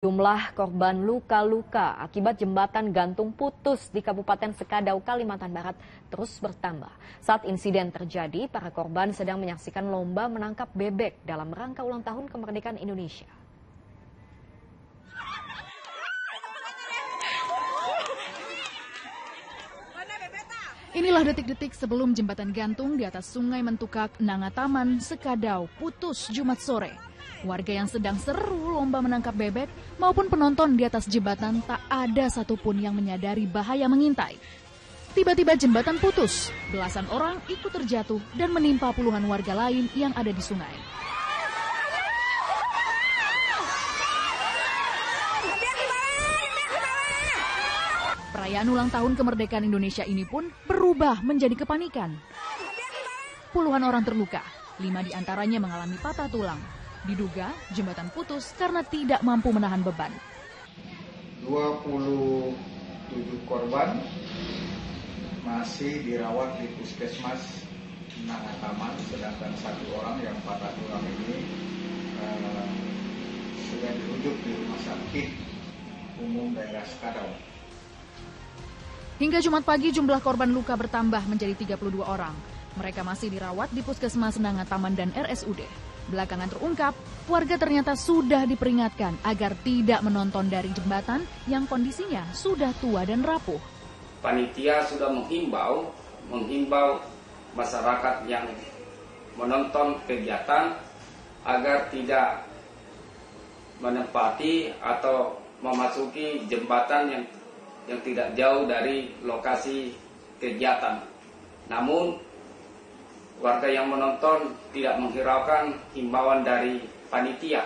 Jumlah korban luka-luka akibat jembatan gantung putus di Kabupaten Sekadau, Kalimantan Barat terus bertambah. Saat insiden terjadi, para korban sedang menyaksikan lomba menangkap bebek dalam rangka ulang tahun kemerdekaan Indonesia. Inilah detik-detik sebelum jembatan gantung di atas sungai Mentukak, Nanga Taman, Sekadau putus Jumat sore. Warga yang sedang seru lomba menangkap bebek maupun penonton di atas jembatan tak ada satupun yang menyadari bahaya mengintai. Tiba-tiba jembatan putus, belasan orang ikut terjatuh dan menimpa puluhan warga lain yang ada di sungai. Perayaan ulang tahun kemerdekaan Indonesia ini pun berubah menjadi kepanikan. Puluhan orang terluka, 5 diantaranya mengalami patah tulang. Diduga jembatan putus karena tidak mampu menahan beban. 27 korban masih dirawat di puskesmas Nanga Taman, sedangkan 1 orang yang patah tulang ini sudah dirujuk di rumah sakit umum daerah Sekadau. Hingga Jumat pagi jumlah korban luka bertambah menjadi 32 orang. Mereka masih dirawat di puskesmas Nanga Taman dan RSUD. Belakangan terungkap, warga ternyata sudah diperingatkan agar tidak menonton dari jembatan yang kondisinya sudah tua dan rapuh. Panitia sudah menghimbau masyarakat yang menonton kegiatan agar tidak menempati atau memasuki jembatan yang tidak jauh dari lokasi kegiatan. Namun, warga yang menonton tidak menghiraukan himbauan dari panitia.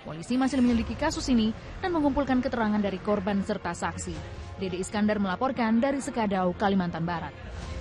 Polisi masih menyelidiki kasus ini dan mengumpulkan keterangan dari korban serta saksi. Deddy Iskandar melaporkan dari Sekadau, Kalimantan Barat.